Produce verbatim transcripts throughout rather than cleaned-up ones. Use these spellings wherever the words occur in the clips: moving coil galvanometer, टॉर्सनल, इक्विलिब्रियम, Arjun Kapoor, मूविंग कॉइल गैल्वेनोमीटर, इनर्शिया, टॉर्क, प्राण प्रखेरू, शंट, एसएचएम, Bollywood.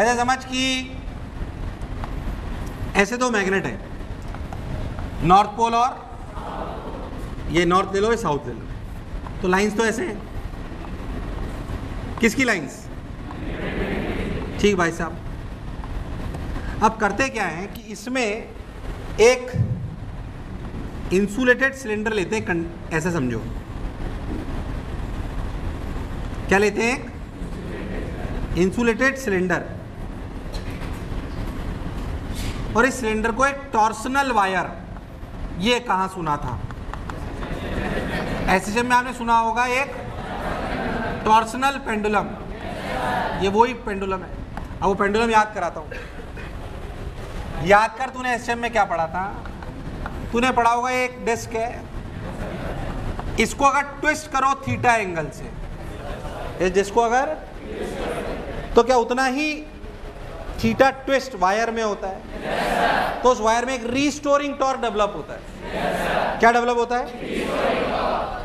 ऐसा समझ कि ऐसे दो मैग्नेट है, नॉर्थ पोल और ये नॉर्थ ले लो ये साउथ ले लो, तो लाइंस तो ऐसे हैं। किसकी लाइंस? ठीक भाई साहब, अब करते क्या है कि इसमें एक इंसुलेटेड सिलेंडर लेते हैं, ऐसा समझो क्या लेते हैं, इंसुलेटेड सिलेंडर, और इस सिलेंडर को एक टॉर्सनल वायर, ये कहाँ सुना था एसएचएम में आपने सुना होगा, एक टॉर्सनल पेंडुलम, ये वही पेंडुलम है। अब वो पेंडुलम याद कराता हूँ, याद कर तूने एसएचएम में क्या पढ़ा था, तूने पढ़ा होगा एक डिस्क है, इसको अगर ट्विस्ट करो थीटा एंगल से, इस डिस्क को अगर तो क्या उतना ही थीटा ट्विस्ट वायर में होता है, yes, तो उस वायर में एक रीस्टोरिंग टॉर्क डेवलप होता है, yes, क्या डेवलप होता है,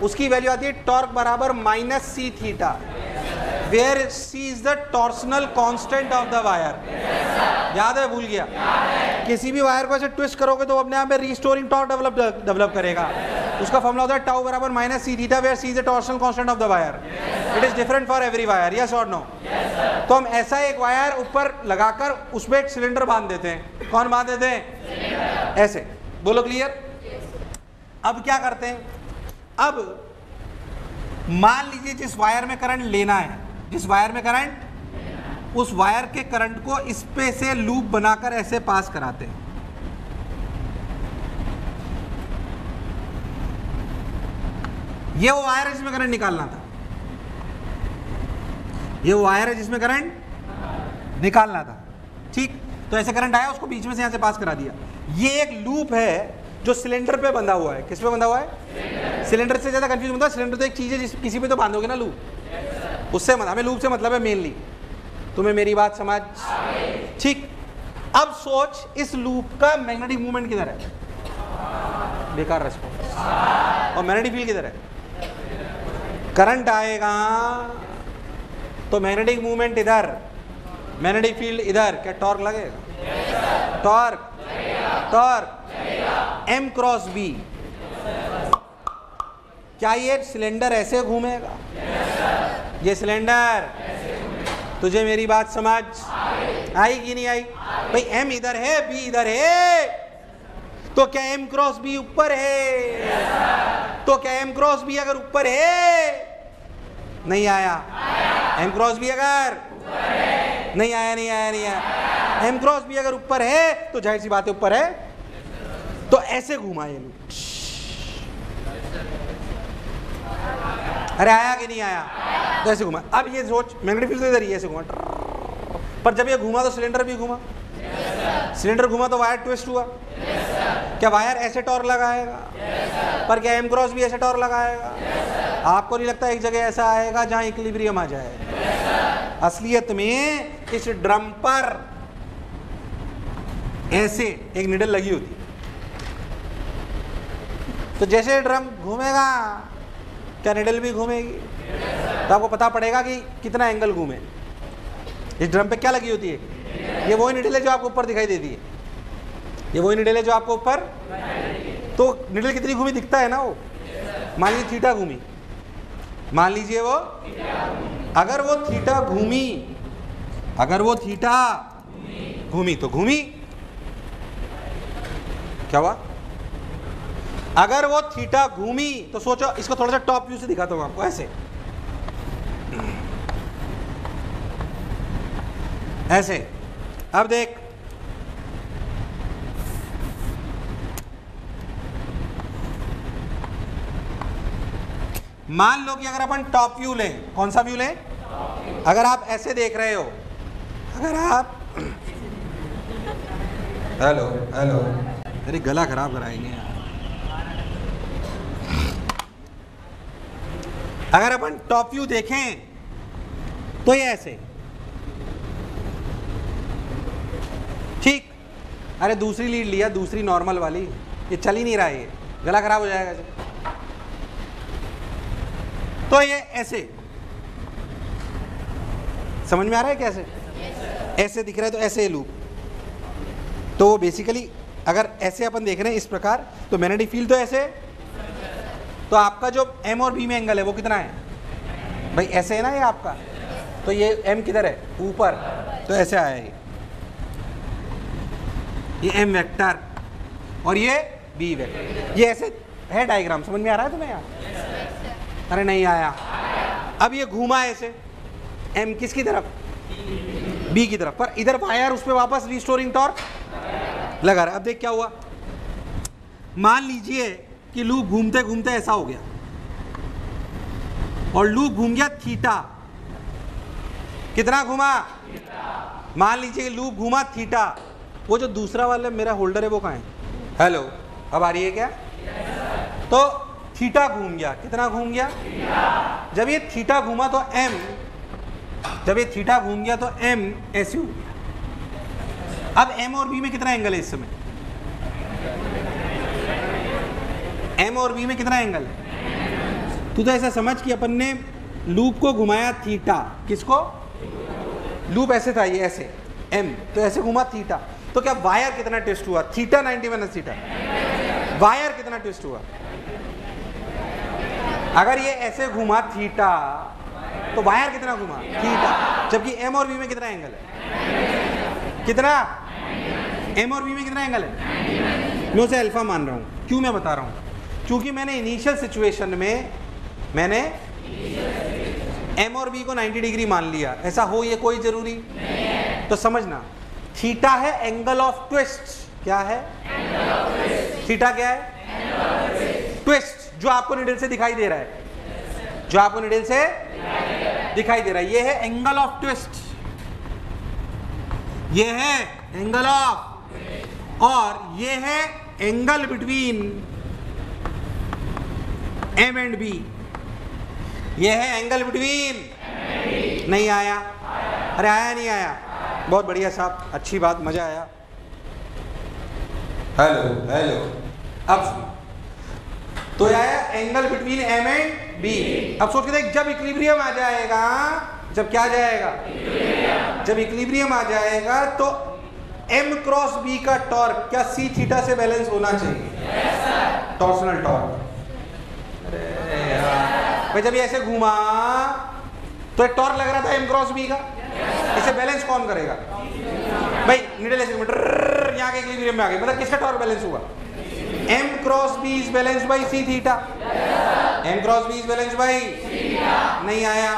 उसकी वैल्यू आती है टॉर्क बराबर minus C theta, where C is the टॉर्सनल constant of the wire. याद है, भूल गया? yes, किसी भी वायर को ऐसे ट्विस्ट करोगे तो अपने आप में रीस्टोरिंग टॉर्क डेवलप डेवलप करेगा। yes, उसका फॉर्मूला होता है टाउ बराबर minus C theta, where C is the टॉर्सनल constant of the wire. It is different for every wire, yes और नो? तो हम ऐसा एक वायर ऊपर लगाकर उसमें एक सिलेंडर बांध देते हैं। कौन बांध देते हैं? ऐसे। बोलो क्लियर? अब क्या करते हैं, अब मान लीजिए जिस वायर में करंट लेना है, जिस वायर में करंट, उस वायर के करंट को इस पे से लूप बनाकर ऐसे पास कराते हैं। ये वो वायर है जिसमें करंट निकालना था, ये वो वायर है जिसमें करंट निकालना था, ठीक? तो ऐसे करंट आया, उसको बीच में से यहाँ से पास करा दिया। ये एक लूप है जो सिलेंडर पे बंधा हुआ है। किस पे बंधा हुआ है? सिलेंडर से ज़्यादा कंफ्यूज होता है, सिलेंडर तो एक चीज़ है जिस किसी पे तो बांधोगे ना लूप, उससे मतलब, हमें लूप से मतलब है मेनली। तुम्हें मेरी बात समझ? ठीक। अब सोच इस लूप का मैग्नेटिक मूवमेंट किधर है? बेकार रेस्पॉन्स। और मैग्नेटिक फील्ड किधर है? करंट आएगा तो मैग्नेटिक मूवमेंट इधर, मैग्नेटिक फील्ड इधर, क्या टॉर्क लगेगा? टॉर्क टॉर्क M cross B. क्या ये सिलेंडर ऐसे घूमेगा? ये सिलेंडर, तुझे मेरी बात समझ आई कि नहीं आई? भाई एम इधर है, बी इधर है, तो क्या एम क्रॉस बी ऊपर है? तो क्या एम क्रॉस बी अगर ऊपर है, नहीं आया, एम क्रॉस भी अगर नहीं आया, नहीं आया, नहीं आया, एम क्रॉस भी अगर ऊपर है तो जाहिर सी बात है ऊपर है, तो ऐसे घुमा ये लूप। अरे आया कि नहीं आया? तो ऐसे घुमा। अब ये सोच मैग्नेटिक फील्ड इधर ही ऐसे घुमा, पर जब ये घुमा तो सिलेंडर भी घुमा, सिलेंडर घुमा तो वायर ट्विस्ट हुआ। क्या वायर ऐसे टॉर्क लगाएगा? पर क्या एम क्रॉस भी ऐसे टॉर्क लगाएगा? आपको नहीं लगता एक जगह ऐसा आएगा जहां इक्विलिब्रियम आ जाए? असलियत में इस ड्रम पर ऐसे एक निडल लगी होती, तो जैसे ड्रम घूमेगा क्या निडल भी घूमेगी? तो आपको पता पड़ेगा कि कितना एंगल घूमे। इस ड्रम पे क्या लगी होती है? ये वही निडल है जो आपको ऊपर दिखाई देती है, ये वही निडल है जो आपको ऊपर, तो निडल कितनी घूमी दिखता है ना। वो मान लीजिए थीटा घूमी, मान लीजिए वो अगर वो थीटा घूमी, अगर वो थीटा घूमी तो घूमी, क्या हुआ? अगर वो थीटा घूमी तो सोचो, इसको थोड़ा सा टॉप व्यू से दिखाता हूं आपको, ऐसे ऐसे। अब देख, मान लो कि अगर अपन टॉप व्यू लें, कौन सा व्यू लें? अगर आप ऐसे देख रहे हो, अगर आप हेलो हेलो, अरे गला खराब कराएंगे यार। अगर अपन टॉप व्यू देखें तो ये ऐसे, ठीक? अरे दूसरी लीड लिया, दूसरी नॉर्मल वाली, ये चल ही नहीं रहा, ये गला खराब हो जाएगा जी। तो ये ऐसे, समझ में आ रहा है कैसे? ऐसे दिख रहा है तो ऐसे ही लूप, तो वो बेसिकली अगर ऐसे अपन देख रहे हैं इस प्रकार तो मैग्नेटिक फील्ड तो ऐसे, तो आपका जो एम और बी में एंगल है वो कितना है भाई, ऐसे है ना ये आपका, तो ये एम किधर है ऊपर, तो ऐसे आया ये ये एम वेक्टर और ये बी वेक्टर, ये ऐसे है डायग्राम, समझ में आ रहा है तुम्हें यार? अरे नहीं आया। अब ये घूमा ऐसे एम किसकी तरफ, बी की तरफ, पर इधर वायर उस पर वापस रिस्टोरिंग टॉर्क लगा रहा है। अब देख क्या हुआ, मान लीजिए कि लूप घूमते घूमते ऐसा हो गया और लूप घूम गया थीटा, कितना घूमा, मान लीजिए कि लूप घूमा थीटा, वो जो दूसरा वाला मेरा होल्डर है वो कहाँ है, हेलो अब आ रही है क्या, तो थीटा घूम गया, कितना घूम गया थीटा। जब ये थीटा घूमा तो m, जब ये थीटा घूम गया तो m ऐसे हो गया। अब m और b में कितना एंगल है इस समय, m और b में कितना एंगल है, तू तो ऐसा समझ कि अपन ने लूप को घुमाया थीटा, किसको, लूप ऐसे था ये ऐसे m तो ऐसे घुमा थीटा, तो क्या वायर कितना ट्विस्ट हुआ, theta ninety minus theta, wire कितना ट्विस्ट हुआ, अगर ये ऐसे घुमा थीटा तो वायर कितना घुमा थीटा, जबकि m और b में कितना एंगल है, कितना, m और b में कितना एंगल है, मैं उसे अल्फा मान रहा हूँ, क्यों मैं बता रहा हूँ, क्योंकि मैंने इनिशियल सिचुएशन में मैंने m और b को नब्बे डिग्री मान लिया, ऐसा हो ये कोई जरूरी नहीं है। तो समझना थीटा है एंगल ऑफ ट्विस्ट, क्या है एंगल ऑफ ट्विस्ट, थीटा क्या है एंगल ऑफ ट्विस्ट, ट्विस्ट जो आपको निडल से दिखाई दे रहा है, जो आपको निडल से दिखाई दे रहा है, ये है एंगल ऑफ ट्विस्ट, ये है एंगल ऑफ, और ये है angle between m and b, ये है एंगल बिटवीन, नहीं आया, आया, अरे आया नहीं आया, आया। बहुत बढ़िया साहब, अच्छी बात, मजा आया, हेलो हेलो। अब तो आया angle between M and B. अब सोच के देख, जब इक्विलिब्रियम आ जाएगा, जब क्या जाएगा, जब इक्विलिब्रियम आ जाएगा तो एम क्रॉस बी का टॉर्क क्या सी थीटा से बैलेंस होना चाहिए, टॉर्सनल टॉर्क। अरे यार भाई, जब ये ऐसे घूमा तो टॉर्क लग रहा था एम क्रॉस बी का, इसे बैलेंस कौन करेगा भाई, निडल ऐसे यहाँ के इक्विलिब्रियम में आ गए, मतलब किसका टॉर्क बैलेंस हुआ, M cross B is balance by C theta, M cross B is balance by, नहीं आया,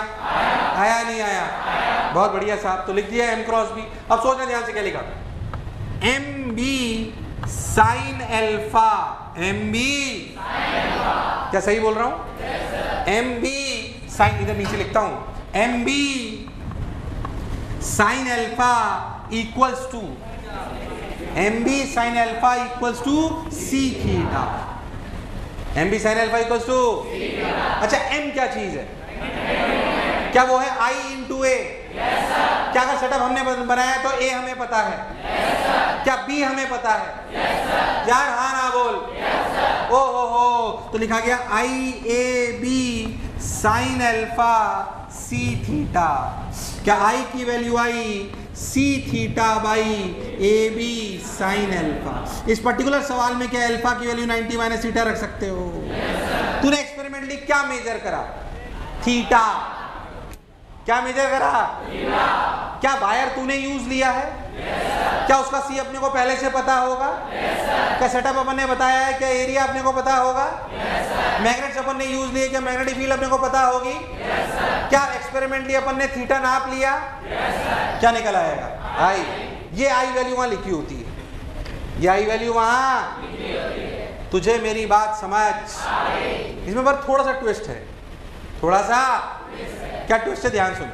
आया नहीं आया, बहुत बढ़िया साहब, तो लिख दिया एम क्रॉस बी। अब सोचना ध्यान से क्या लिखा, M B sine alpha, M B, क्या सही बोल रहा हूँ, एम बी साइन, इधर नीचे लिखता हूं M B sine alpha equals to, M B sine alpha equals to C theta, M B sine alpha equals to. अच्छा एम क्या चीज है, क्या वो है आई इंटू ए, क्या अगर सेटअप हमने बनाया तो ए हमें पता है, yes, क्या बी हमें पता है, yes, यार हाँ ना बोल, yes, ओ हो हो, तो लिखा गया I A B sine alpha C theta, क्या आई की value I C theta by A B sine alpha. इस पर्टिकुलर सवाल में क्या एल्फा की वैल्यू नाइनटी माइनस थीटा रख सकते हो, yes, तूने एक्सपेरिमेंटली क्या मेजर करा, थीटा, क्या मेजर करा, क्या वायर तूने यूज लिया है, yes, क्या उसका सी अपने को पहले से पता होगा, yes, क्या सेटअप अपन ने बताया है, क्या एरिया अपने को पता होगा, yes, मैग्नेट्स अपन ने यूज लिए, क्या मैग्नेटिक फील्ड अपने को पता होगी, yes, क्या एक्सपेरिमेंटली अपन ने थीटा नाप लिया, yes, क्या निकल आएगा आई, ये आई वैल्यू वहां लिखी होती है, ये आई वैल्यू वहां, तुझे मेरी बात समझ, इसमें पर थोड़ा सा ट्विस्ट है, थोड़ा सा क्या ट्विस्ट है, ध्यान सुनो,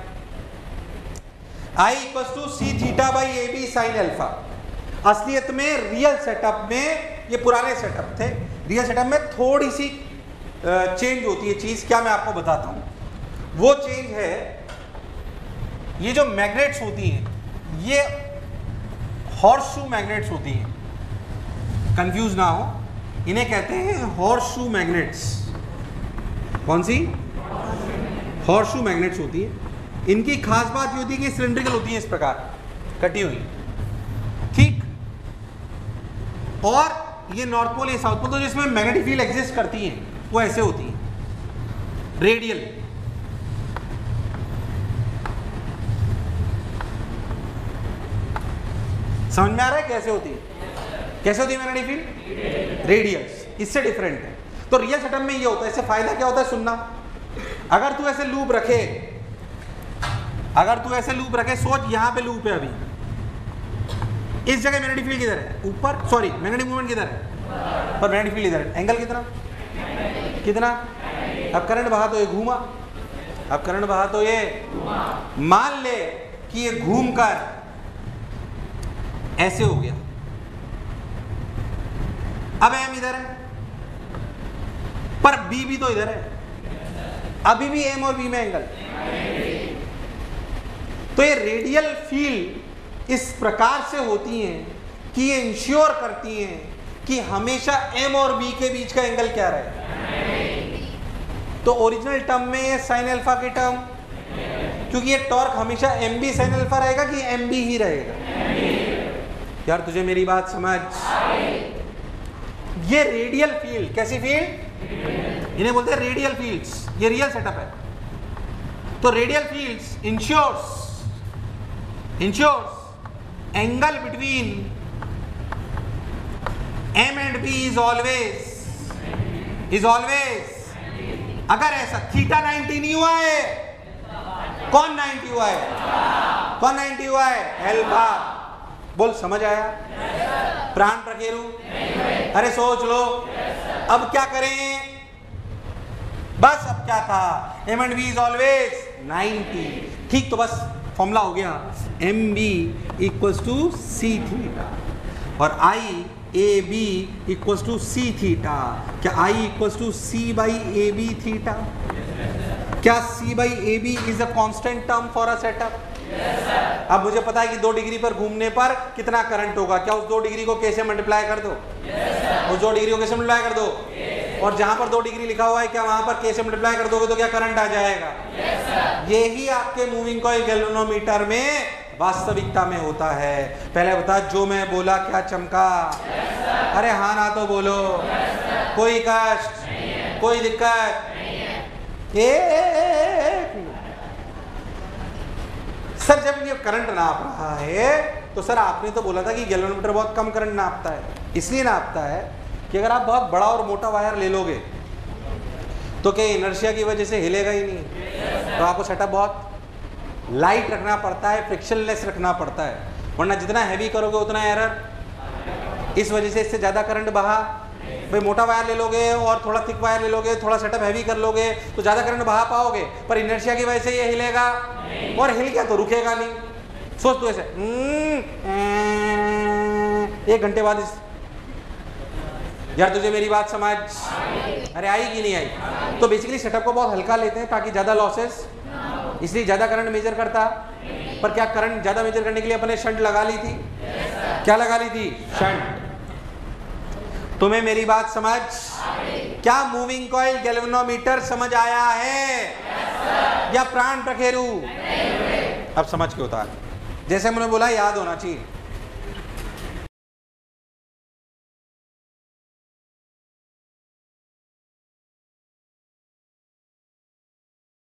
I equal to C theta by A B sine alpha, असलियत में रियल सेटअप में, ये पुराने सेटअप थे, रियल सेटअप में थोड़ी सी चेंज होती है चीज, क्या मैं आपको बताता हूं, वो चेंज है ये जो मैग्नेट्स होती हैं, ये हॉर्सशू मैग्नेट्स होती हैं, कंफ्यूज ना हो, इन्हें कहते हैं हॉर्सशू मैग्नेट्स, कौन सी, हॉर्सशू मैग्नेट्स होती है। इनकी खास बात ये होती है कि सिलेंड्रिकल होती है, इस प्रकार कटी हुई, ठीक। और ये नॉर्थ पोल ये साउथ पोल, तो जिसमें मैग्नेटिक फील्ड एग्जिस्ट करती है वो ऐसे होती है रेडियल। समझ में आ रहा है कैसे होती है, कैसे होती है मैग्नेटिक फील्ड रेडियल, इससे डिफरेंट है। तो रियल सेटअप में ये होता है, इससे फायदा क्या होता है सुनना, अगर तू ऐसे लूप रखे, अगर तू ऐसे लूप रखे, सोच यहाँ पे लूप है, अभी इस जगह मैग्नेटिक फील्ड किधर है, ऊपर, सॉरी मैग्नेटिक मूवमेंट किधर है, पर मैग्नेटिक फील्ड इधर है। एंगल कितना कितना, अब करंट बहा तो ये घूमा, अब करंट बहा तो ये, मान ले कि ये घूम कर ऐसे हो गया, अब एम इधर है पर बी भी तो इधर है, अभी भी एम और बी में एंगल। तो ये रेडियल फील्ड इस प्रकार से होती हैं कि ये इंश्योर करती हैं कि हमेशा एम और बी के बीच का एंगल क्या रहे। तो ओरिजिनल टर्म में ये साइन अल्फा की टर्म, क्योंकि ये टॉर्क हमेशा एम बी साइन अल्फा रहेगा कि एम बी ही रहेगा। यार तुझे मेरी बात समझ, ये रेडियल फील्ड, कैसी फील्ड, इन्हें बोलते हैं रेडियल फील्ड्स। ये रियल सेटअप है। तो radial fields ensures ensures angle between M and B is always is always अगर ऐसा थीटा नाइंटी नहीं हुआ है, कौन नाइंटी हुआ है, कौन नाइंटी हुआ है, अल्फा। बोल समझ आया, प्राण प्रखेरू, अरे सोच लो अब क्या करें, बस अब क्या था, M and B is always ninety, ठीक। तो बस फॉर्मूला हो गया M B equals to C theta और I A B equals to C theta. क्या I equals to C by A B theta, क्या C by A B is a constant term for a setup? अब मुझे पता है कि दो degree पर घूमने पर कितना करंट होगा, क्या उस दो डिग्री को कैसे मल्टीप्लाई कर दो, उस दो डिग्री को कैसे मल्टीप्लाई कर दो, और जहां पर दो डिग्री लिखा हुआ है क्या वहां पर कैसे मल्टीप्लाई कर दोगे तो क्या करंट आ जाएगा। यही आपके मूविंग कॉइल गैल्वेनोमीटर में वास्तविकता में होता है। पहले बता जो मैं बोला क्या चमका, अरे हाँ ना तो बोलो, कोई कष्ट कोई दिक्कत। एक सर जब ये करंट नाप रहा है तो सर आपने तो बोला था कि गैल्वेनोमीटर बहुत कम करंट नापता है, इसलिए नापता है कि अगर आप बहुत बड़ा और मोटा वायर ले लोगे तो क्या इनर्शिया की वजह से हिलेगा ही नहीं, तो आपको सेटअप बहुत लाइट रखना पड़ता है, फ्रिक्शनलेस रखना पड़ता है, वरना जितना हैवी करोगे उतना एरर। इस वजह से इससे ज़्यादा करंट बहा, भाई मोटा वायर ले लोगे और थोड़ा थिक वायर ले लोगे, थोड़ा सेटअप हैवी कर लोगे तो ज़्यादा करंट बहा पाओगे, पर इनर्शिया की वजह से ये हिलेगा, और हिल गया तो रुकेगा नहीं। सोच तो ऐसे एक घंटे बाद इस... यार तुझे मेरी बात समझ, अरे आई कि नहीं आई। तो बेसिकली सेटअप को बहुत हल्का लेते हैं ताकि ज़्यादा लॉसेस, इसलिए ज़्यादा करंट मेजर करता, पर क्या करंट ज़्यादा मेजर करने के लिए अपने शंट लगा ली थी, yes, क्या लगा ली थी, शंट। तुम्हें मेरी बात समझ, क्या मूविंग कॉइल गैल्वेनोमीटर समझ आया है, yes, या प्राण प्रखेरू? अब समझ के होता है, जैसे मैंने बोला याद होना चाहिए।